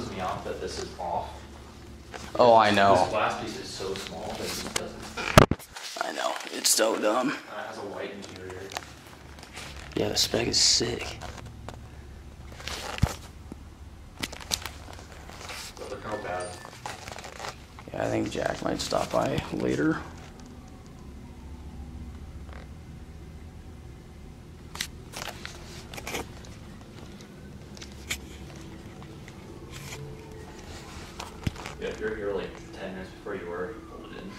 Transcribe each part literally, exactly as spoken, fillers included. pisses me off that this is off. Oh, I know. This glass piece is so small that it doesn't. I know. It's so dumb. It has a white interior. Yeah, the spec is sick. But look how bad. Yeah, I think Jack might stop by later. Yeah, if you're here like ten minutes before you were, hold it in.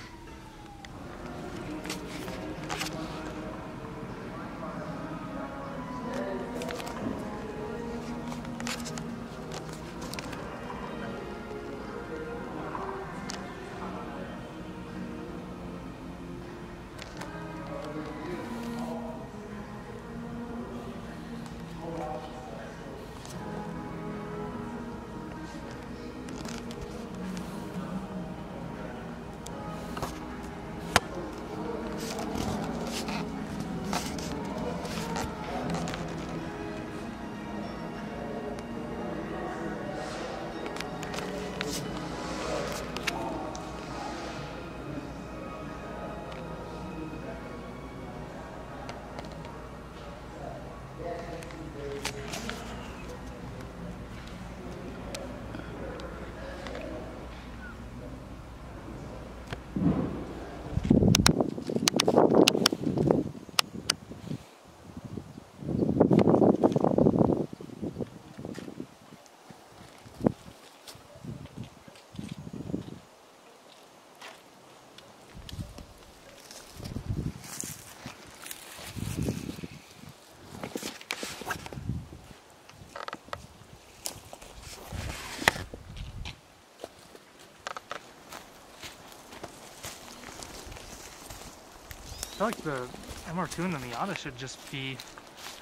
I feel like the M R two and the Miata should just be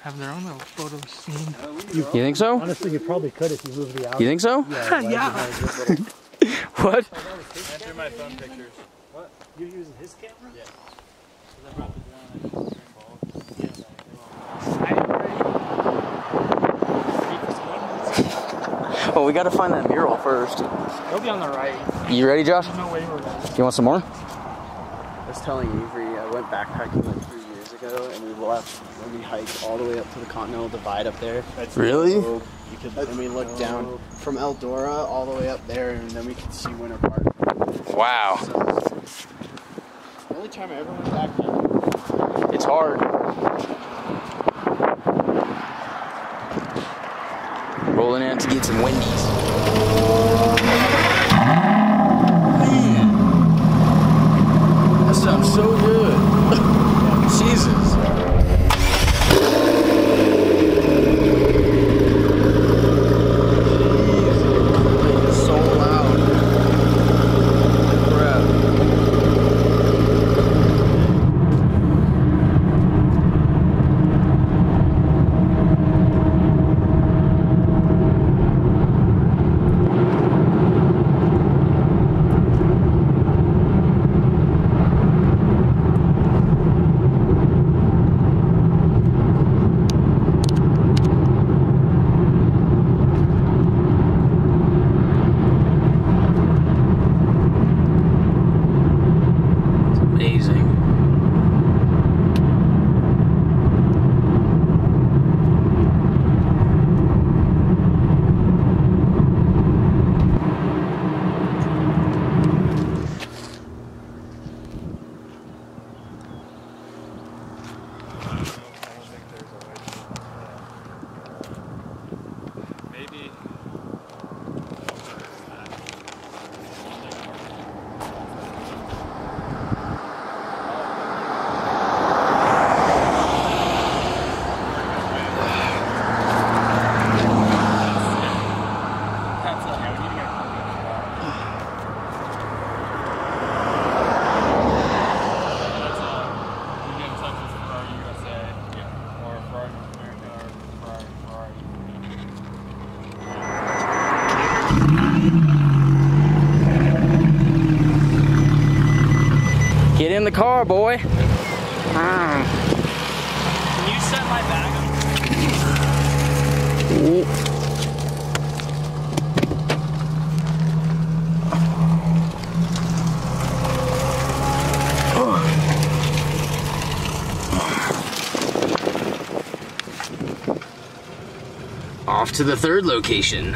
have their own little photo scene. You, you think so? Honestly, you probably could if you moved the Audi. You think so? Yeah. Yeah. What? Enter my phone pictures. What? You're using his camera? Yeah. So I brought it down. Well, we got to find that mural first. It'll be on the right. You ready, Josh? No way we're ready. You want some more? I was telling Avery, I went backpacking like three years ago, and we left, and we hiked all the way up to the Continental Divide up there. That's really? You could, and we looked down from Eldora all the way up there, and then we could see Winter Park. Wow. So, the only time I ever went backpacking. It's hard. Rolling out to get some Wendy's. Sounds so good. Jesus. The car, boy. Ah. Can you set my bag up? off to the third location.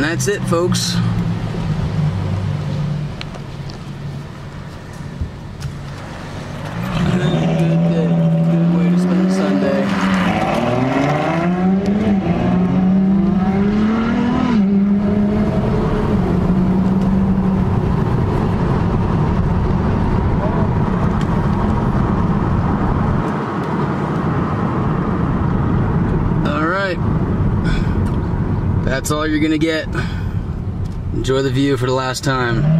That's it, folks. That's all you're gonna get. Enjoy the view for the last time.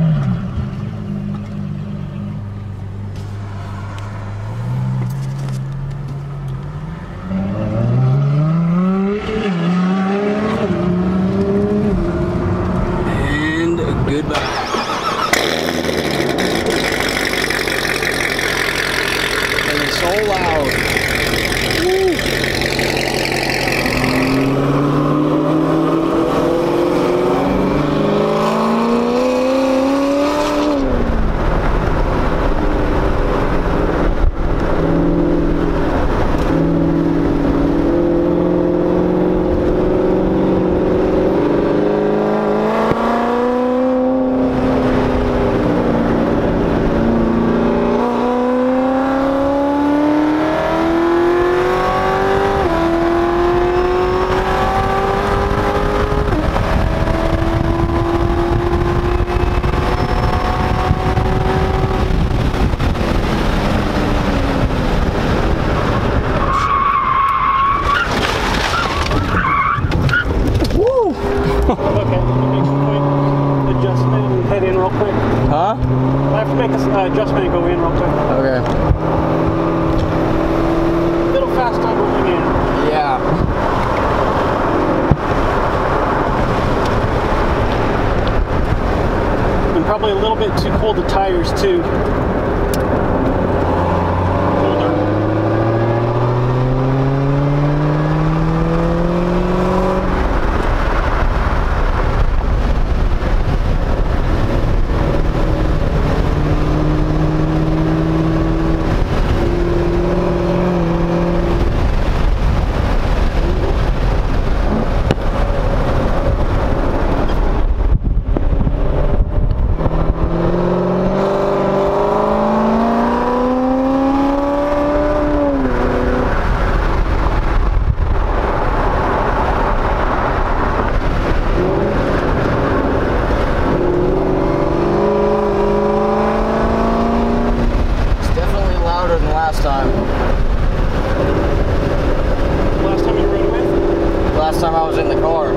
Probably a little bit too cold, the tires too. time I was in the car.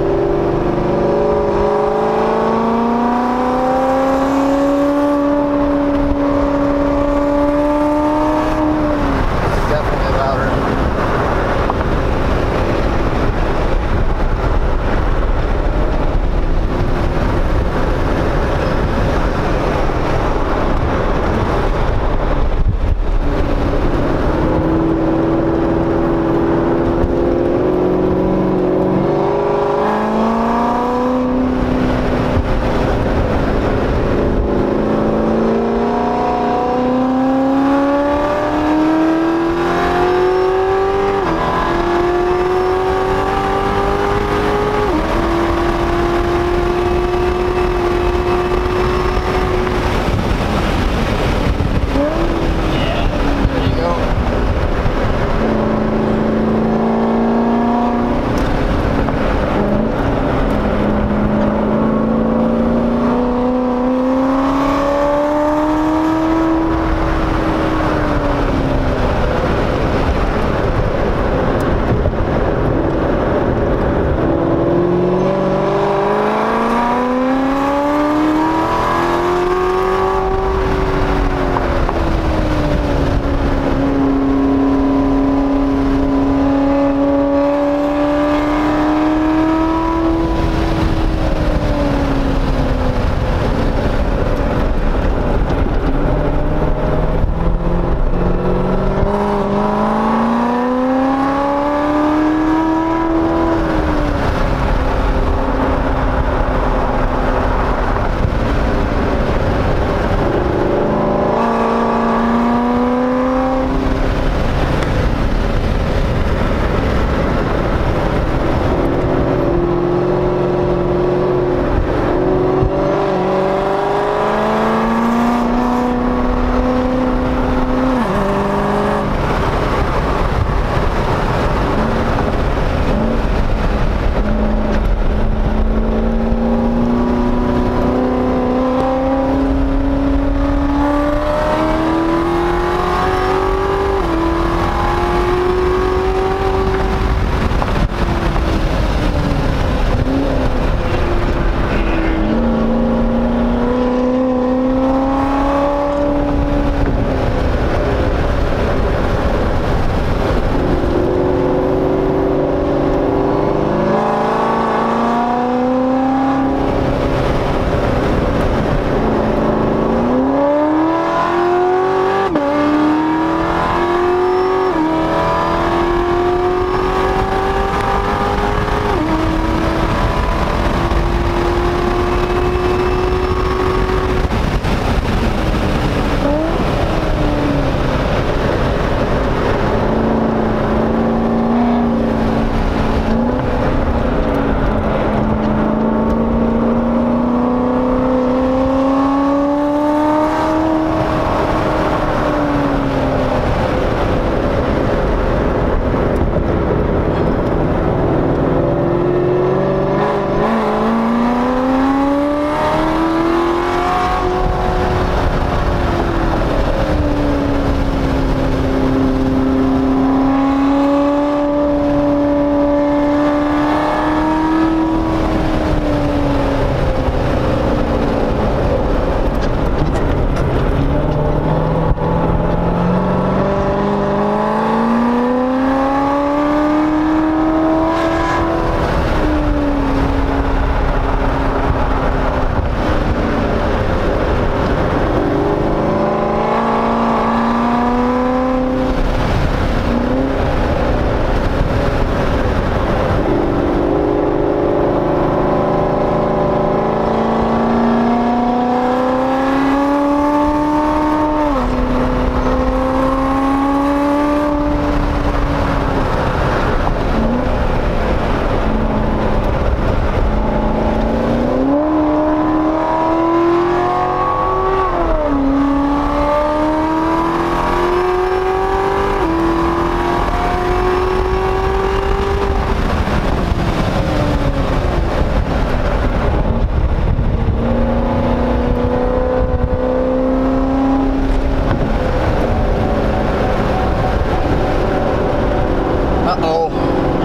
Oh.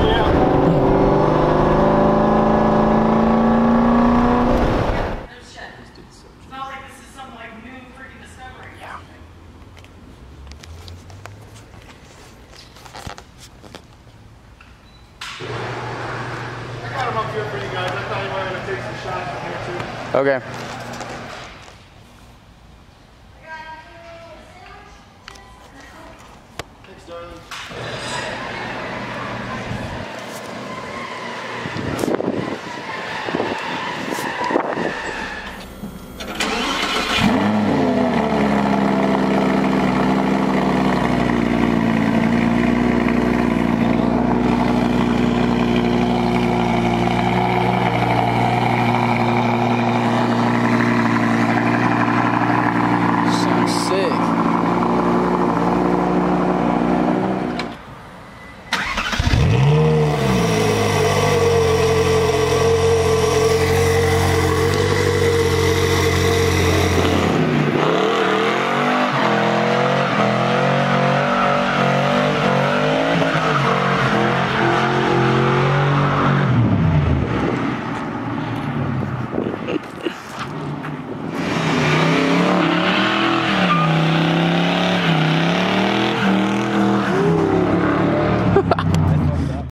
Yeah. here for you guys. I thought you wanted to take some shots from here too. Okay.